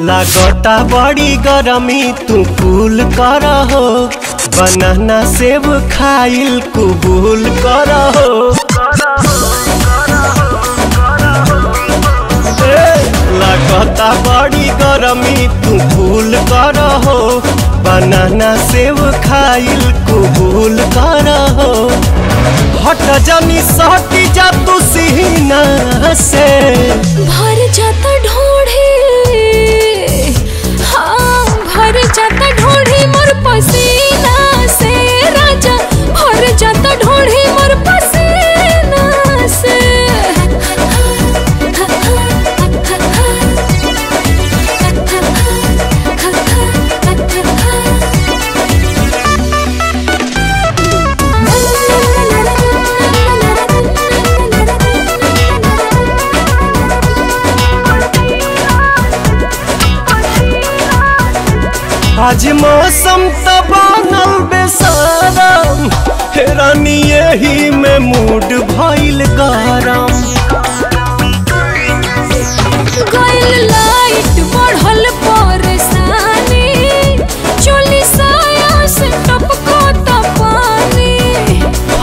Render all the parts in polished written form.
लागता बड़ी गरमी तू कूल कर हो, बनाना सेब खाइल कबूल कर हो। लागता बड़ी गरमी तू कूल कर हो, बनाना सेब खाइल कबूल कर हो। हट जानी सहटी जा तू सीना से, भर जाता ढोढ़ी, हाँ भर जाता ढोढ़ी मोर पसीना से। राजा भर जाता ढोढ़ी मोर पसीना से। आज मौसम तबानल बेसारम, हेरानी यही में मूड भइल गरम। गोइल लाइट बढ़ल परेशानी, चोली साया से टपको तपानी।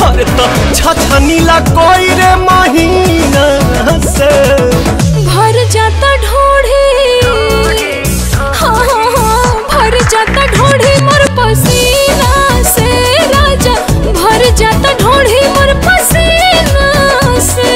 अरे तो छछनी ला कोई रे महीना से, भर जाता ढोढ़ी, हाँ भर जाता ढोढ़ी मोर पसीना से। राजा भर जाता ढोढ़ी मोर पसीना से।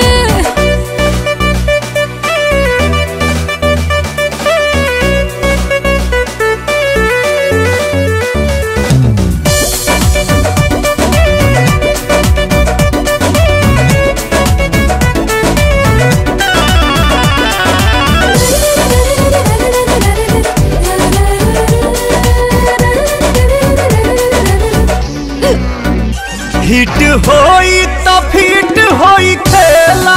हिट होई तो फिट होई खेला,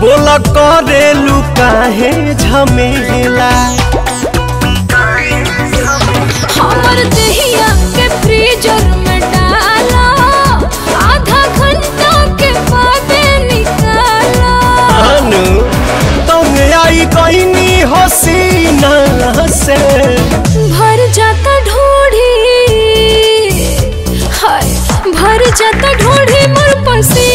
बोला करेलू काहे झमेला। हमर दहिया के फ्रीजर में डाला, आधा घंटा के बाद निकाला। अनु तुम आई कोई नहीं हो सीना से, भर जाता ढोढ़ी, भर जाता ढोढ़ी मोर पसीना।